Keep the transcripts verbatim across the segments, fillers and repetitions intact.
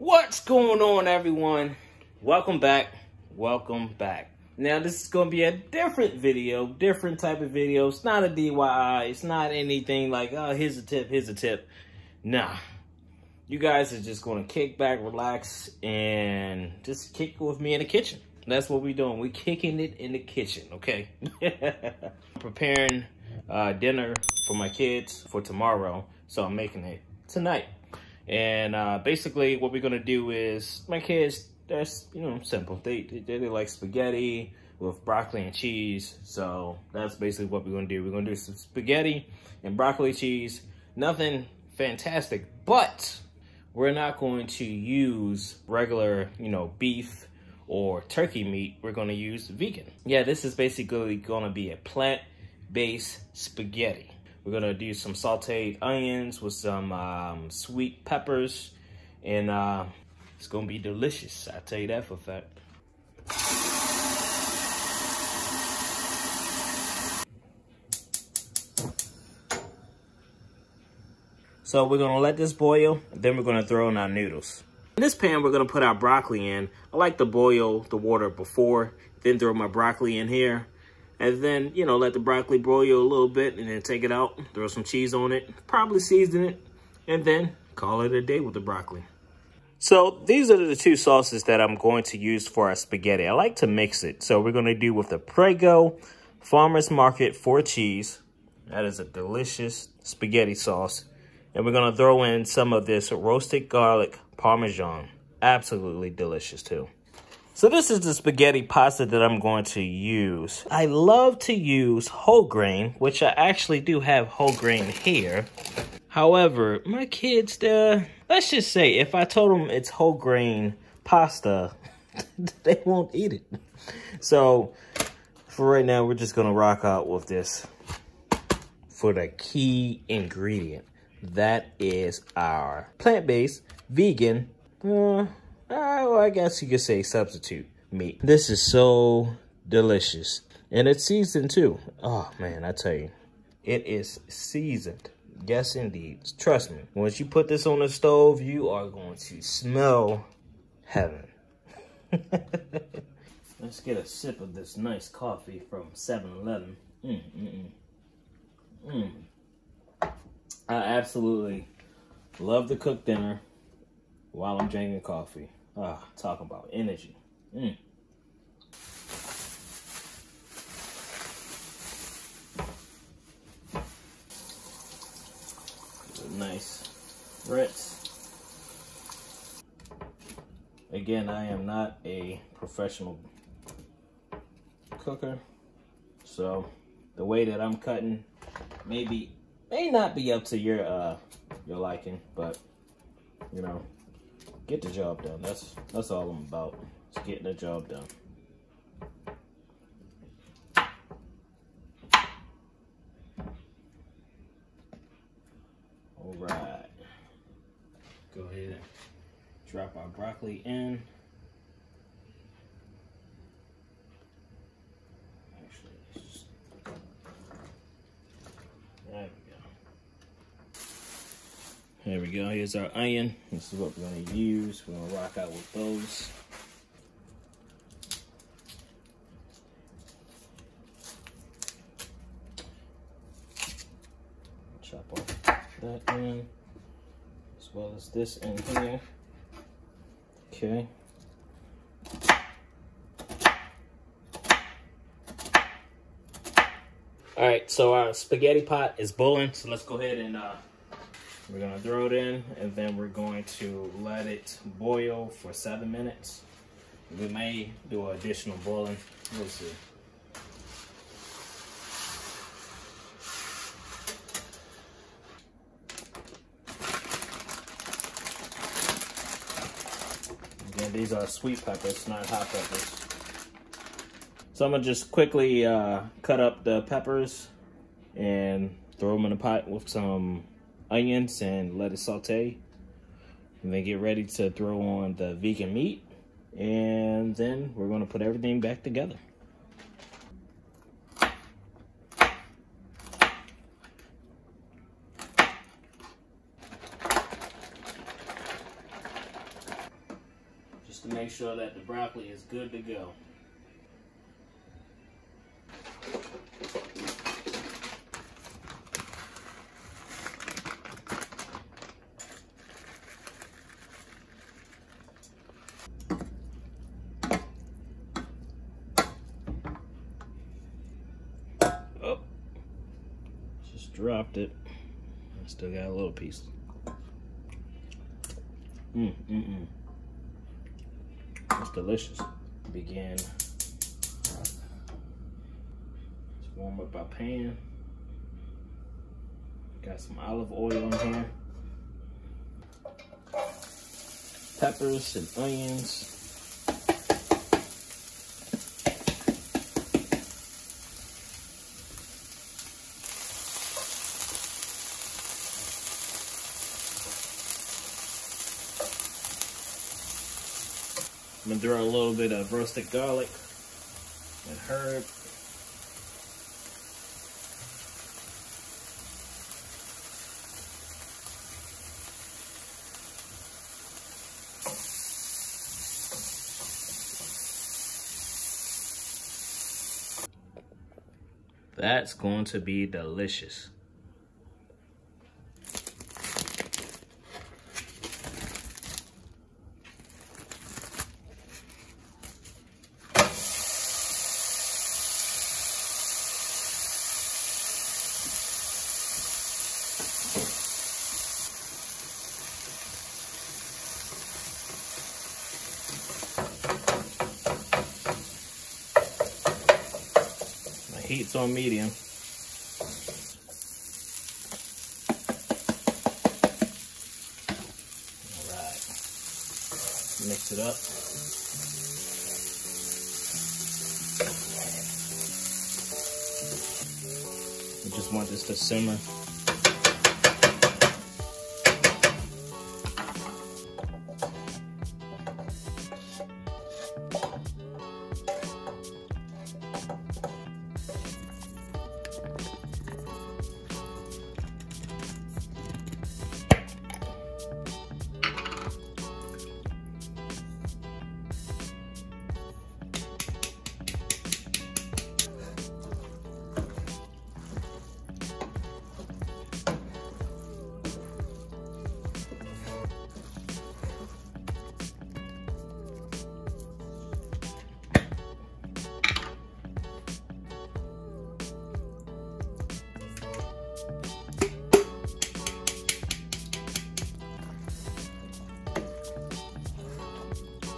What's going on, everyone? Welcome back. Welcome back. Now, this is going to be a different video, different type of video. It's not a D I Y. It's not anything like, oh, here's a tip, here's a tip. Nah. You guys are just going to kick back, relax, and just kick with me in the kitchen. That's what we're doing. We're kicking it in the kitchen, okay? I'm preparing uh, dinner for my kids for tomorrow, so I'm making it tonight. And uh, basically what we're going to do is, my kids, that's, you know, simple. They, they, they like spaghetti with broccoli and cheese. So that's basically what we're going to do. We're going to do some spaghetti and broccoli cheese. Nothing fantastic, but we're not going to use regular, you know, beef or turkey meat. We're going to use vegan. Yeah, this is basically going to be a plant-based spaghetti. We're gonna do some sauteed onions with some um, sweet peppers, and uh, it's gonna be delicious. I tell you that for a fact. So we're gonna let this boil, and then we're gonna throw in our noodles. In this pan, we're gonna put our broccoli in. I like to boil the water before, then throw my broccoli in here. And then, you know, let the broccoli broil a little bit and then take it out, throw some cheese on it, probably season it, and then call it a day with the broccoli. So these are the two sauces that I'm going to use for our spaghetti. I like to mix it. So we're going to do with the Prego Farmer's Market four cheese. That is a delicious spaghetti sauce. And we're going to throw in some of this roasted garlic Parmesan. Absolutely delicious too. So this is the spaghetti pasta that I'm going to use. I love to use whole grain, which I actually do have whole grain here. However, my kids, there, let's just say if I told them it's whole grain pasta, they won't eat it. So for right now, we're just gonna rock out with this for the key ingredient. That is our plant-based vegan uh, Oh, I guess you could say substitute meat. This is so delicious. And it's seasoned too. Oh man, I tell you. It is seasoned. Yes, indeed. Trust me. Once you put this on the stove, you are going to smell heaven. Let's get a sip of this nice coffee from seven eleven. Mm, mm, mm. Mm. I absolutely love to cook dinner while I'm drinking coffee. Ah, talk about energy. Mm. Nice rinse. Again, I am not a professional cooker, so the way that I'm cutting maybe may not be up to your uh your liking, but you know. Get the job done. That's that's all I'm about. Just getting the job done. All right. Go ahead and drop our broccoli in. Actually, let's just... There we go. There we go, here's our onion. This is what we're gonna use. We're gonna rock out with those. Chop off that in, as well as this in here. Okay. All right, so our spaghetti pot is boiling, so let's go ahead and uh, we're gonna throw it in, and then we're going to let it boil for seven minutes. We may do additional boiling. We'll see. Again, these are sweet peppers, not hot peppers. So I'm gonna just quickly uh, cut up the peppers and throw them in a pot with some onions and let it saute, and then get ready to throw on the vegan meat, and then we're going to put everything back together. just to make sure that the broccoli is good to go. Oh, just dropped it. I still got a little piece. Mm, mm-mm. It's delicious. Begin. Let's warm up our pan. Got some olive oil in here. Peppers and onions. I'm gonna throw a little bit of roasted garlic and herb. That's going to be delicious. Heat's on medium. All right, mix it up. We just want this to simmer.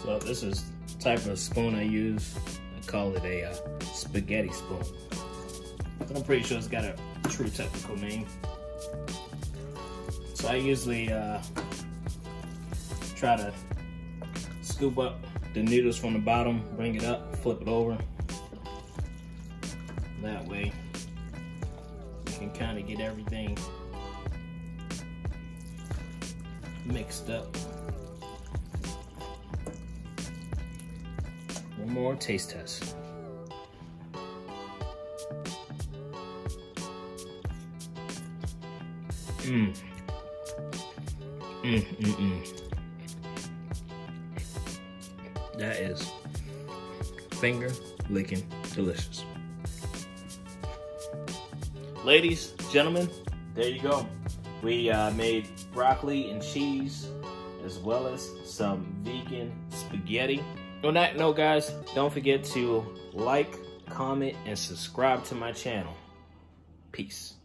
So this is the type of spoon I use. I call it a uh, spaghetti spoon. I'm pretty sure it's got a true technical name. So I usually uh, try to scoop up the noodles from the bottom, bring it up, flip it over. That way you can kind of get everything mixed up. One more taste test. Mmm. Mmm, mmm, mmm. That is finger-licking delicious. Ladies, gentlemen, there you go. We uh, made broccoli and cheese, as well as some vegan spaghetti. On that note, guys, don't forget to like, comment, and subscribe to my channel. Peace.